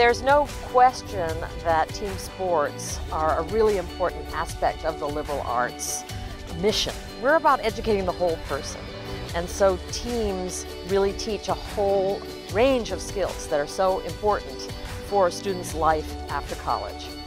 There's no question that team sports are a really important aspect of the liberal arts mission. We're about educating the whole person. And so teams really teach a whole range of skills that are so important for a student's life after college.